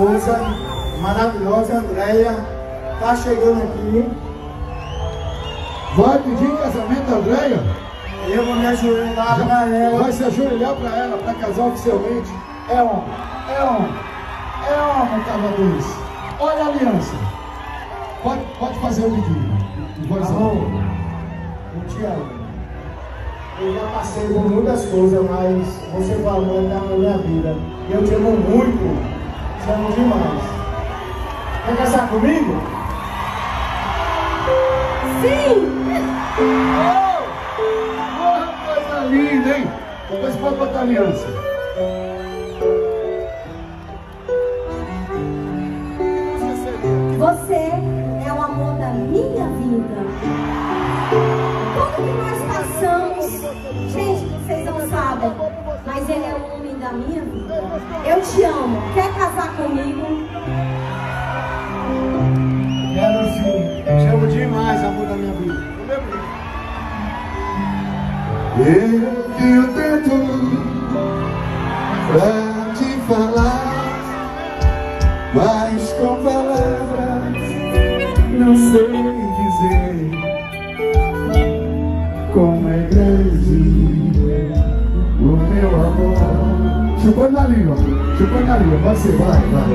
esposa maravilhosa, Andréia, tá chegando aqui. Vai pedir casamento, Andréia? Eu vou me ajoelhar pra ela. Vai se ajoelhar pra ela, pra casar oficialmente. É homem, é homem, é homem, cavadores. Olha a aliança. Pode fazer o pedido. Alô, eu te amo. Eu já passei por muitas coisas, mas você falou da minha vida. Eu te amo muito, te amo demais. Quer casar comigo? Sim! Oh, coisa linda, hein? Depois pode botar a aliança. Você é o amor da minha vida. Tudo que nós passamos, gente, vocês não sabem, mas ele é o homem da minha vida. Eu te amo. Quer casar comigo? Quero sim. Te amo demais, amor da minha vida. Eu tenho tanto pra te falar, mas com palavras não sei dizer como é grande o meu amor. Chupando a língua, você vai.